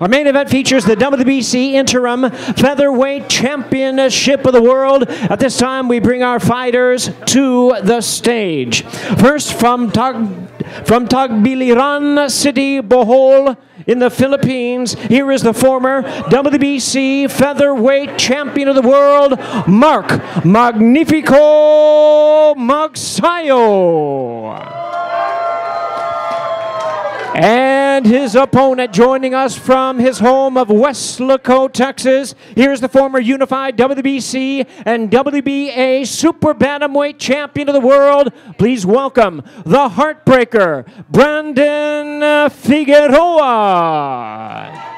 Our main event features the WBC Interim Featherweight Championship of the World. At this time, we bring our fighters to the stage. First, from Tagbiliran City, Bohol, in the Philippines, here is the former WBC Featherweight Champion of the World, Mark Magnifico Magsayo. And his opponent, joining us from his home of Westlaco, Texas, here's the former unified WBC and WBA Super Bantamweight Champion of the World. Please welcome the Heartbreaker, Brandon Figueroa.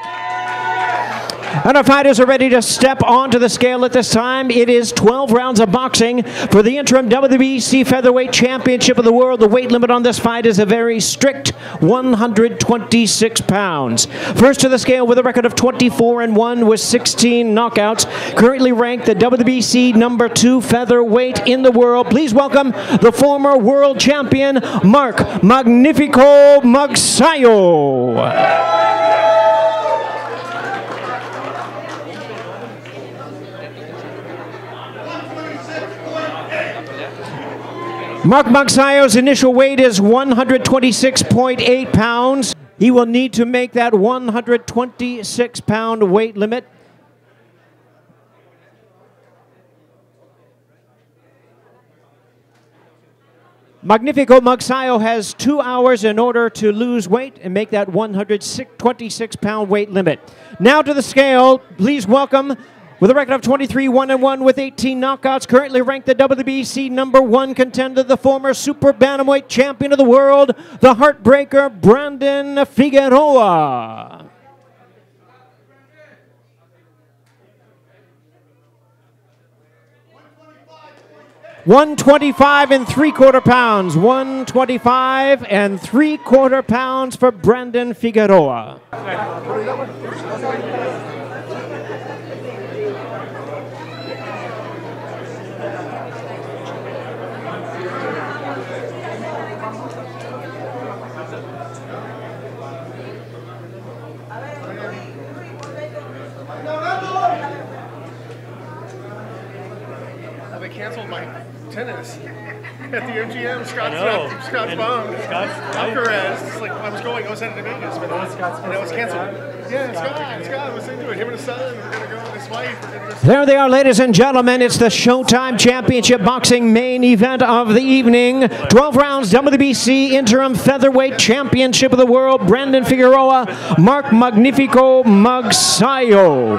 And our fighters are ready to step onto the scale at this time. It is 12 rounds of boxing for the interim WBC Featherweight Championship of the World. The weight limit on this fight is a very strict 126 pounds. First to the scale with a record of 24-1 with 16 knockouts. Currently ranked the WBC number 2 featherweight in the world. Please welcome the former world champion, Mark Magnifico Magsayo. Mark Magsayo's initial weight is 126.8 pounds. He will need to make that 126-pound weight limit. Magnifico Magsayo has 2 hours in order to lose weight and make that 126-pound weight limit. Now to the scale, please welcome, with a record of 23-1-1 with 18 knockouts, currently ranked the WBC number 1 contender, the former Super Bantamweight Champion of the World, the Heartbreaker, Brandon Figueroa. One twenty-five and three-quarter pounds for Brandon Figueroa. They canceled my tennis at the MGM. Scott's bombed. I was going. I was headed to Vegas, but it was canceled. Yeah, Scott was into it. Him and his son. We're gonna go with his wife. There they are, ladies and gentlemen. It's the Showtime Championship Boxing main event of the evening. 12 rounds, WBC Interim Featherweight Championship of the World. Brandon Figueroa, Mark Magnifico Magsayo.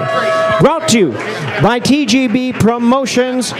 Brought to you by TGB Promotions.